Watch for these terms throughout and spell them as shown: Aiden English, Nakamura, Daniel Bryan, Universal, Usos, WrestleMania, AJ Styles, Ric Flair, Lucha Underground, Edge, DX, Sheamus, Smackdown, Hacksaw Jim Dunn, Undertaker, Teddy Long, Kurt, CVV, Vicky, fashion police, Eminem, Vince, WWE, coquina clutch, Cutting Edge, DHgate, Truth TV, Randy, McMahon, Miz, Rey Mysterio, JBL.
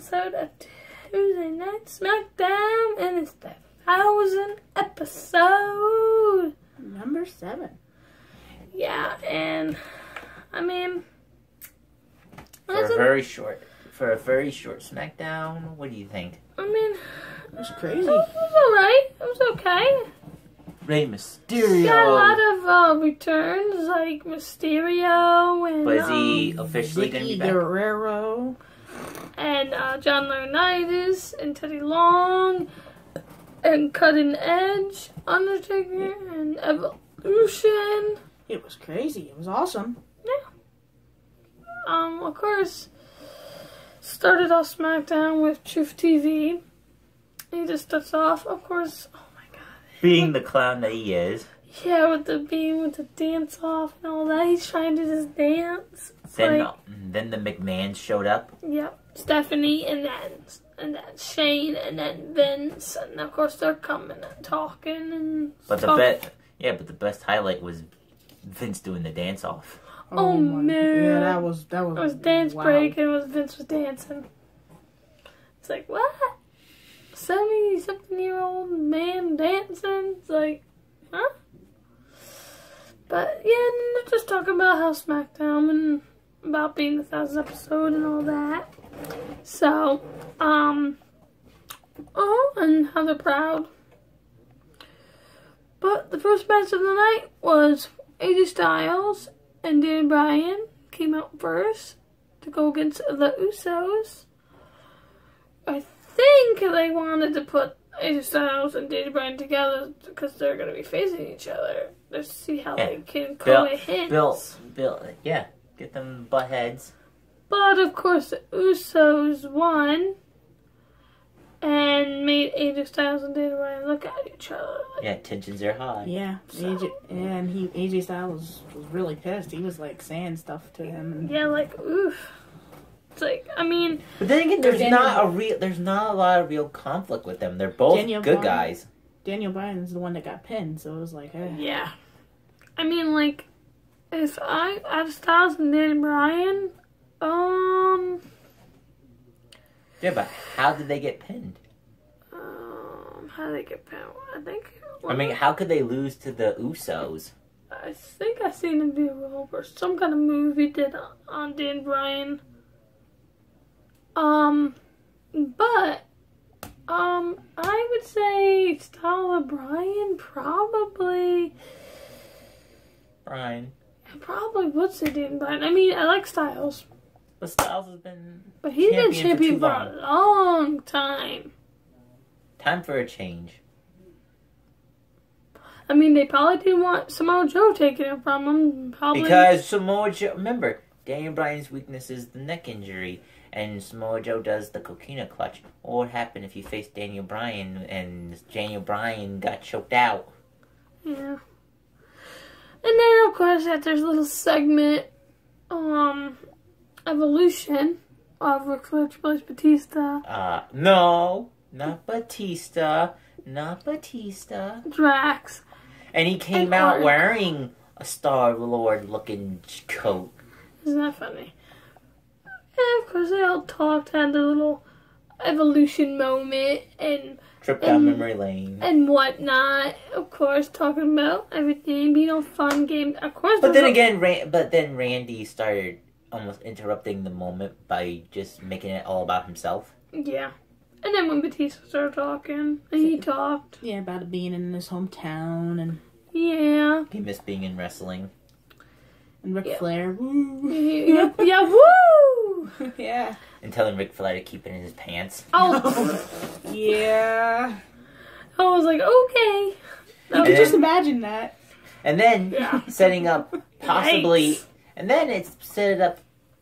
episode of Tuesday Night Smackdown, and it's the 1000th episode. Number 7. Yeah, and I mean, for a very short Smackdown. What do you think? I mean, it was crazy. It was alright. It was okay. Rey Mysterio. He got a lot of returns, like Mysterio and. But is he officially going to be back? Eddie Guerrero. And John Laurinaitis and Teddy Long and Cutting Edge, Undertaker and Evolution. It was crazy. It was awesome. Yeah. Of course, started off SmackDown with Truth TV. He just starts off, of course. Being the clown that he is. Yeah, with the dance off and all that. He's trying to just dance. Then the McMahon showed up. Yep. Stephanie and then Shane and then Vince, and of course they're coming and talking and but the best highlight was Vince doing the dance off. Oh man. Yeah, that was it was dance wild. Break and it was Vince was dancing. It's like what? 70-something-year-old man dancing. It's like, huh? But, yeah, they're just talking about how SmackDown and about being the 1000th episode and all that. So, oh, and how they're proud. But the first match of the night was AJ Styles and Daniel Bryan came out first to go against the Usos. I think they wanted to put AJ Styles and Daniel Bryan together because they're going to be facing each other. Let's see how they can coexist. Yeah, get them butt heads. But of course, the Usos won and made AJ Styles and Daniel Bryan look at each other. Yeah, tensions are high. Yeah, so. AJ Styles was really pissed. He was like saying stuff to him. Yeah, like oof. Like I mean, but then again, there's not a lot of real conflict with them. They're both good guys. Daniel Bryan's the one that got pinned, so it was like, hey. Yeah. I mean, like, if I had Styles and Daniel Bryan, yeah, but how did they get pinned? How did they get pinned? How could they lose to the Usos? I think I seen a video or some kind of movie did on Daniel Bryan. I would say Styles Bryan probably. Bryan. I probably would say Daniel Bryan. I mean, I like Styles. But Styles has been. But he's been champion for a long time. Time for a change. I mean, they probably didn't want Samoa Joe taking it from him. Probably because Samoa Joe. Remember, Daniel Bryan's weakness is the neck injury. And Samoa Joe does the coquina clutch. What would happen if you faced Daniel Bryan and Daniel Bryan got choked out? Yeah. And then, of course, after this little segment, Evolution of Ric Flair, Triple H, Batista. No, not Batista. Not Batista. Drax. And he came out wearing a Star-Lord-looking coat. Isn't that funny? And of course, they all talked, had their little Evolution moment, and trip down memory lane and whatnot. Of course, talking about everything, being a fun game. Of course, but then again, Randy started almost interrupting the moment by just making it all about himself. Yeah, and then when Batista started talking, and he talked, yeah, about being in his hometown, and yeah, he missed being in wrestling. And Ric Flair, woo. Yeah, woo! Yeah. And telling Ric Flair to keep it in his pants. Oh. Yeah. I was like, okay. You can just imagine that. And then, setting up possibly... Yikes. And then it's set up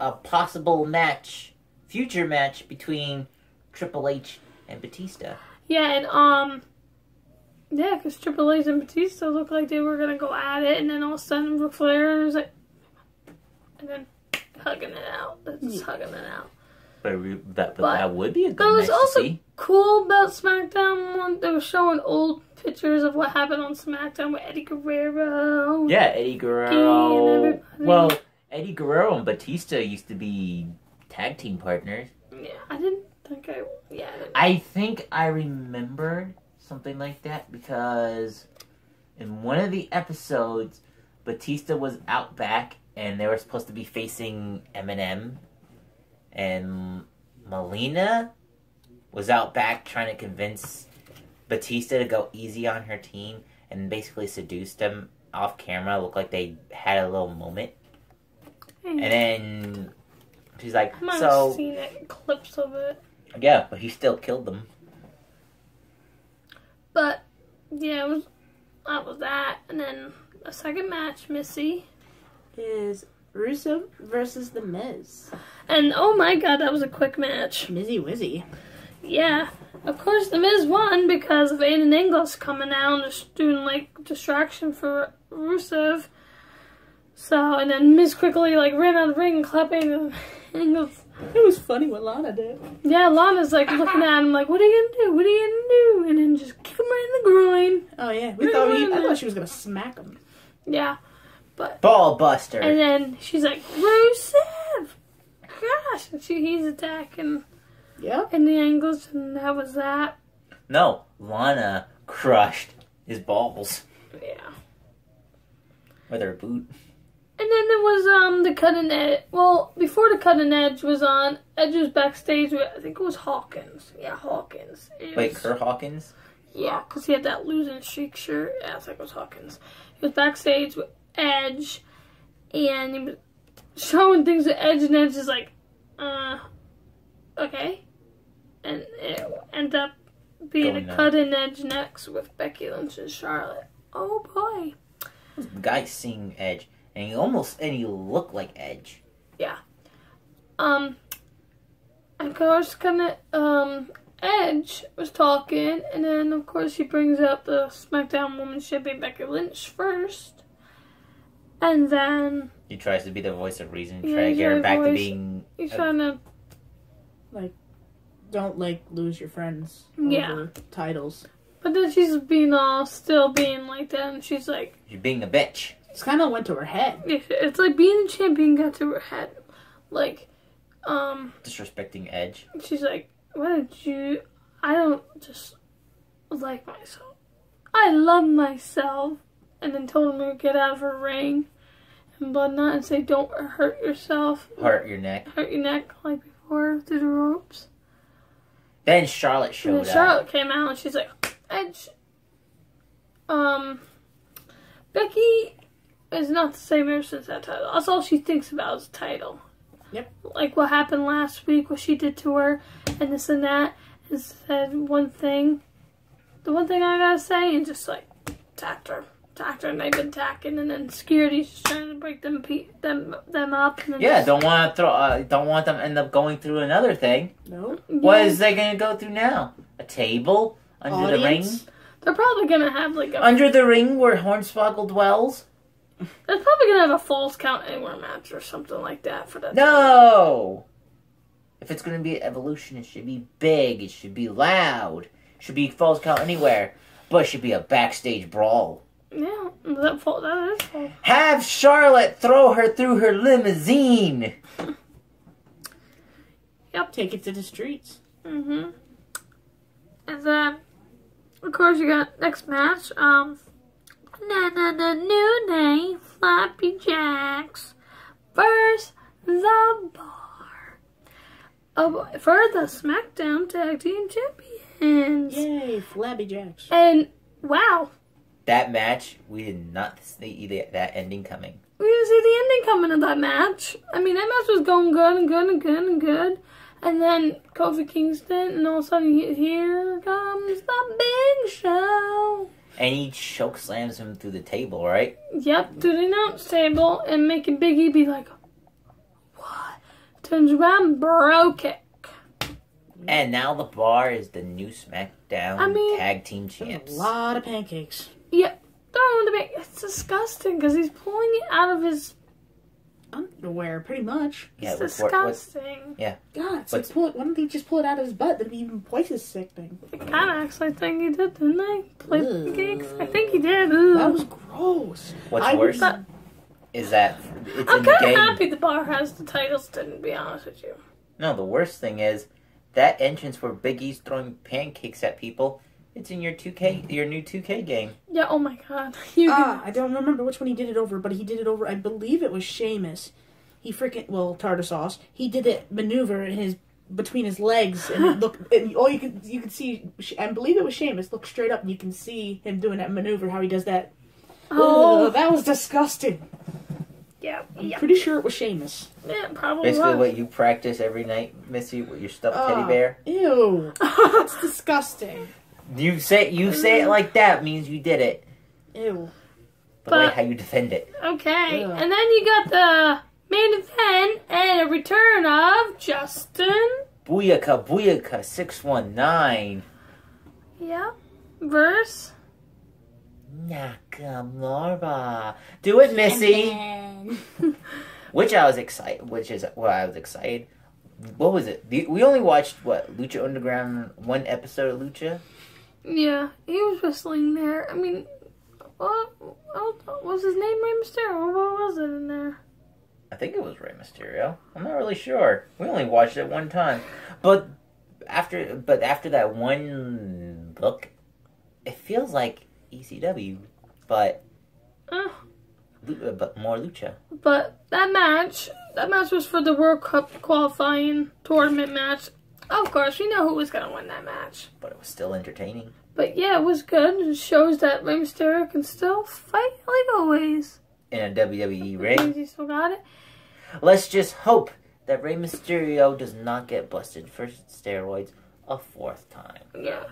a possible match, future match, between Triple H and Batista. Yeah, and, yeah, because Triple H and Batista looked like they were going to go at it, and then all of a sudden Ric Flair was like... And then hugging it out. But that would be a good match to see. But what was also cool about SmackDown, they were showing old pictures of what happened on SmackDown with Eddie Guerrero. Yeah, Eddie Guerrero. Well, Eddie Guerrero and Batista used to be tag team partners. Yeah, I didn't That guy, yeah. I think I remembered something like that because in one of the episodes, Batista was out back and they were supposed to be facing Eminem, and Melina was out back trying to convince Batista to go easy on her team and basically seduced them off camera. Looked like they had a little moment. And then she's like, I might have seen it, clips of it. Yeah, but he still killed them. But, yeah, that was that. And then a second match, Missy, is Rusev versus The Miz. And, oh my god, that was a quick match. Mizzy Wizzy. Yeah. Of course, The Miz won because of Aiden English coming out and just doing, like, distraction for Rusev. So, and then Miz quickly, like, ran out of the ring and clapping Engels. It was funny what Lana did. Yeah, Lana's, like, looking at him like, what are you gonna do? What are you gonna do? And then just kick him right in the groin. Oh, yeah. I thought she was gonna smack him. Yeah. But ball buster. And then she's like, Rusev! Gosh! And he's attacking. Yep. And the Angles, and that was that. No, Lana crushed his balls. Yeah. With her boot. And then there was the Cutting Edge. Well, before the Cutting Edge was on, Edge was backstage with, I think it was Hawkins. Yeah, Hawkins. Wait, Kurt Hawkins? Yeah, because he had that losing streak shirt. Yeah, I think it was Hawkins. He was backstage with Edge, and he was showing things to Edge, and Edge is like, okay. And it ended up being a Cutting Edge next with Becky Lynch and Charlotte. Oh boy. This guy seeing Edge, and he looked like Edge. Yeah. Of course, Edge was talking, and then of course he brings up the SmackDown Women's Champion Becky Lynch first, and then he tries to be the voice of reason, try to get her back to being. He's trying to. Like, don't, like, lose your friends over titles. But then she's being still being like that, and she's like... You're being a bitch. It's kind of went to her head. It's like being a champion got to her head. Like, disrespecting Edge. She's like, why did you... I don't just like myself. I love myself. And then told him to get out of her ring and whatnot and say, don't hurt yourself. Hurt your neck. Hurt your neck, like... through the ropes. Then Charlotte showed up. Charlotte came out and she's like, Edge. Becky is not the same ever since that title. That's all she thinks about is the title. Yep. Like what happened last week, what she did to her, and this and that, and said one thing. The one thing I gotta say, and just like, attacked her. Attacked her, and they've been attacking, and then Security's just trying to break them up. And then yeah, don't want them to end up going through another thing. No. What is they gonna go through now? A table under the ring. They're probably gonna have like a under the ring where Hornswoggle dwells. They're probably gonna have a Falls Count Anywhere match or something like that for that. No. Time. If it's gonna be Evolution, it should be big. It should be loud. It should be Falls Count Anywhere, but it should be a backstage brawl. Yeah, that is fault. Have Charlotte throw her through her limousine. Yep. Take it to the streets. Mm-hmm. And then, of course, you got next match. The New Day, Floppy Jacks versus The Bar. For the SmackDown Tag Team Champions. Yay, Flabby Jacks. And, wow. That match, we did not see that ending coming. We didn't see the ending coming of that match. I mean, that match was going good and good and good and good. And then Kofi Kingston, and all of a sudden, here comes the Big Show. And he choke slams him through the table, right? Yep, through the announce table, and making Big E be like, what? Turns around, bro kick. And now The Bar is the new SmackDown Tag Team Champs. A lot of pancakes. Yeah, it's disgusting because he's pulling it out of his underwear, pretty much. Yeah, it's disgusting. Yeah. God, it's like, why don't they just pull it out of his butt? That'd be even twice as sickening. They kind of actually think he did, didn't they? Play pancakes? I think he did. Ugh. That was gross. What's worse is that it's I'm kind of happy The Bar has the titles, to be honest with you. No, the worst thing is that entrance where Big E's throwing pancakes at people, it's in your 2K, your new 2K game. Yeah, oh my god. I don't remember which one he did it over, but he did it over, I believe it was Sheamus. He freaking, well, tartar sauce. He did it maneuver in his, between his legs, and it looked, and all you could see, I believe it was Sheamus, look straight up, and you can see him doing that maneuver, how he does that. Oh, that was disgusting. Yeah, I'm pretty sure it was Sheamus. Yeah, probably. Basically, what you practice every night, Missy, with your stuffed teddy bear. Ew, that's disgusting. You say it like that means you did it. Ew. But like how you defend it. Okay, and then you got the main event and a return of Justin. Booyaka Booyaka 619. Yeah. Verse. Nakamura. Do it, Missy. Which is why I was excited. What was it? We only watched, what, Lucha Underground, one episode of Lucha? Yeah, he was wrestling there. I mean, what was his name? Rey Mysterio. What was it in there? I think it was Rey Mysterio. I'm not really sure. We only watched it one time. But after that one look, it feels like ECW, but more Lucha. But that match was for the World Cup qualifying tournament match. Of course, we know who was going to win that match. But it was still entertaining. But yeah, it was good. It shows that Rey Mysterio can still fight, like always. In a WWE ring. He still got it. Let's just hope that Rey Mysterio does not get busted for steroids a fourth time. Yeah.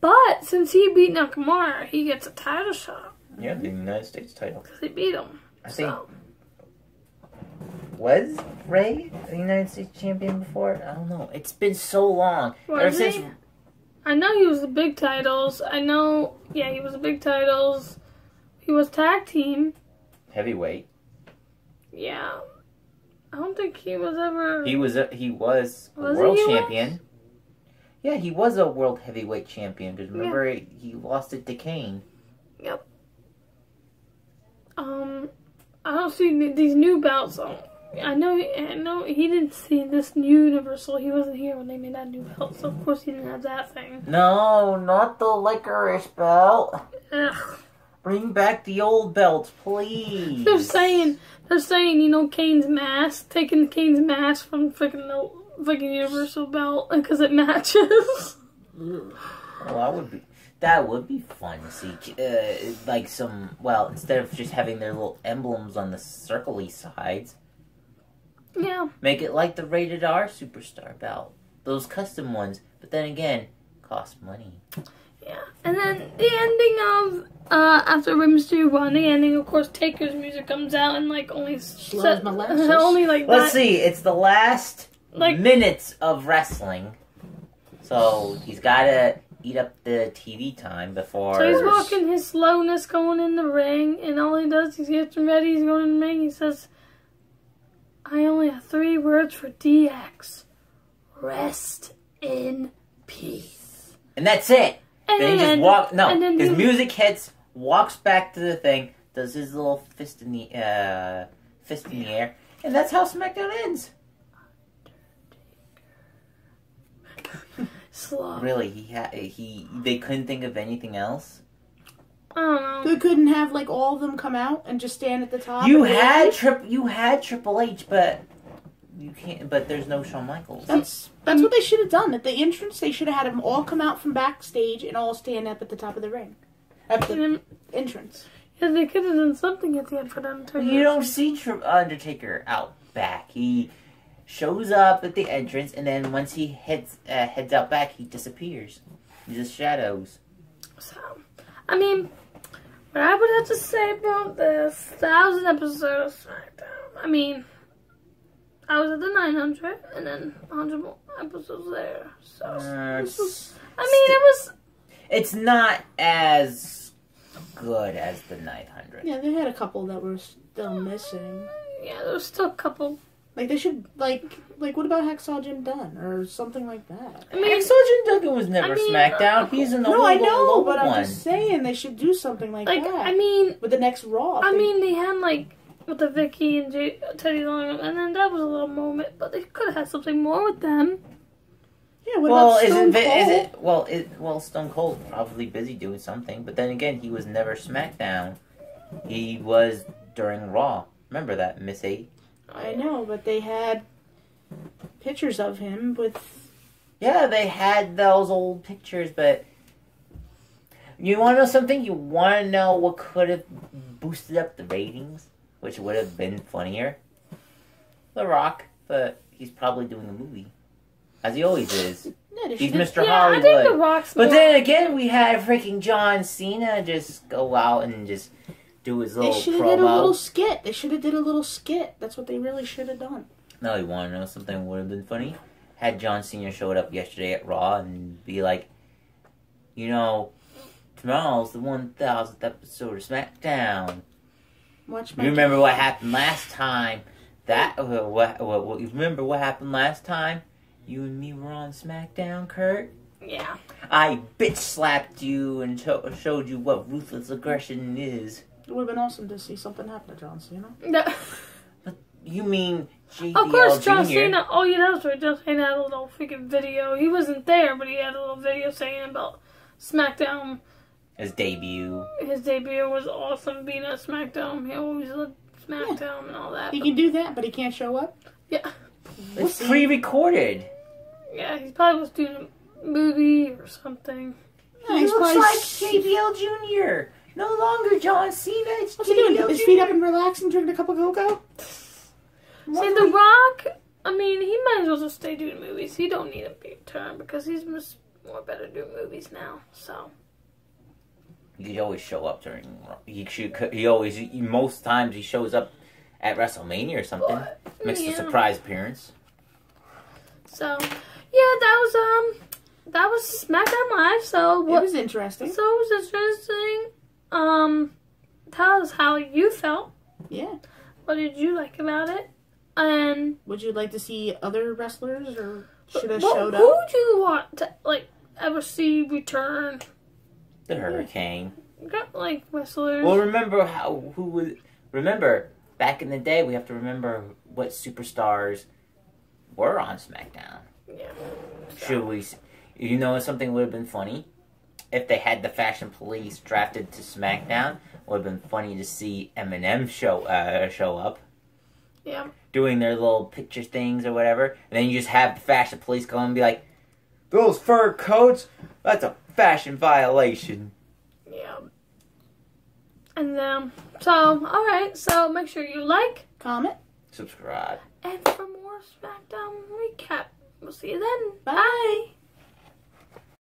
But since he beat Nakamura, he gets a title shot. Yeah, the United States title. Because he beat him. I think. Was Rey the United States champion before? I don't know. It's been so long. Ever since... I know he was the big titles. I know. Yeah, he was the big titles. He was tag team. Heavyweight. Yeah. I don't think he was ever. He was a world champion. Yeah, he was a world heavyweight champion. Because remember, he lost it to Kane. Yep. I don't see these new bouts. I know he didn't see this new Universal. He wasn't here when they made that new belt, so of course he didn't have that thing. No, not the licorice belt. Ugh. Bring back the old belts, please. They're saying, you know, Kane's mask, taking Kane's mask from freaking Universal belt because it matches. Oh, that would be fun to see. Like some, well, instead of just having their little emblems on the circly sides. Yeah. Make it like the Rated R Superstar belt. Those custom ones. But then again, cost money. Yeah. And then the ending of, after Rey Mysterio won, the ending, of course, Taker's music comes out and, like, only... Let's see. It's the last minutes of wrestling. So he's got to eat up the TV time before... So he's walking his slowness going in the ring, and all he does is get ready, he's going in the ring, he says... I only have 3 words for DX. Rest in peace. And that's it. And then he just walks... his music hits, walks back to the thing, does his little fist in the air, and that's how SmackDown ends. Undertaker. Slow. Really, they couldn't think of anything else? I don't know. They couldn't have, like, all of them come out and just stand at the top. You had Triple H, but you can't. But there's no Shawn Michaels. That's what they should have done at the entrance. They should have had them all come out from backstage and all stand up at the top of the ring, at the entrance. Yeah, they could have done something at the end for the Undertaker. You don't see Undertaker out back. He shows up at the entrance, and then once he heads out back, he disappears. He's just shadows. So, I mean. What I would have to say about this 1,000 episode of SmackDown, I mean, I was at the 900 and then 100 more episodes there, so, It's not as good as the 900. Yeah, they had a couple that were still missing. Yeah, there was still a couple. Like, they should, like what about Hacksaw Jim Dunn or something like that? I mean, Hacksaw Jim Dunn was never SmackDown. He's an old one. No, I know, but I'm just saying they should do something like that. I mean... With the next Raw. I mean, they had, like, with the Vicky and Teddy Long, and then that was a little moment, but they could have had something more with them. Yeah, what well, about Stone Cold? Well, Stone Cold probably busy doing something, but then again, he was never SmackDown. He was during Raw. Remember that, Miss A? I know, but they had pictures of him with... Yeah, they had those old pictures, but... You want to know something? You want to know what could have boosted up the ratings? Which would have been funnier? The Rock, but he's probably doing a movie. As he always is. He's Mr. Hollywood. I think The Rock's but then again, we had freaking John Cena just go out and just do his little promo. They should have did a little skit. That's what they really should have done. Now, you want to know something would have been funny? Had John Cena showed up yesterday at Raw and be like, you know... Tomorrow's the 1000th episode of SmackDown. Watch my remember what happened last time? Remember what happened last time? You and me were on SmackDown, Kurt? Yeah. I bitch slapped you and showed you what ruthless aggression is. It would have been awesome to see something happen to John Cena. No. But you mean JBL Of course, John Jr. Cena. Oh, yeah, that's right. John Cena had a little freaking video. He wasn't there, but he had a little video saying about SmackDown. His debut. His debut was awesome, being at SmackDown. He always loved SmackDown and all that. He can do that, but he can't show up? Yeah. It's pre-recorded. Yeah, he probably was doing a movie or something. Yeah, he looks like JBL Jr. No longer John Cena. It's what's JBL he doing? Jr. His feet up and relax and drink a cup of cocoa? See, The Rock, I mean, he might as well just stay doing movies. He don't need a big turn because he's more better doing movies now, so... He always show up during. Most times he shows up at WrestleMania or something. Makes a surprise appearance. So, yeah, that was SmackDown Live. So it was interesting. Tell us how you felt. Yeah. What did you like about it? And would you like to see other wrestlers or should have showed up? Who would you want to like ever see return? The Hurricane. You got like wrestlers. Well, remember back in the day. We have to remember what superstars were on SmackDown. Yeah. Should we? You know, something would have been funny if they had the Fashion Police drafted to SmackDown. Would have been funny to see Eminem show up. Yeah. Doing their little picture things or whatever, and then you just have the Fashion Police go and be like, "Those fur coats. That's a." Fashion violation. Yeah. And alright, so make sure you like, comment, subscribe. And for more SmackDown recap. We'll see you then. Bye.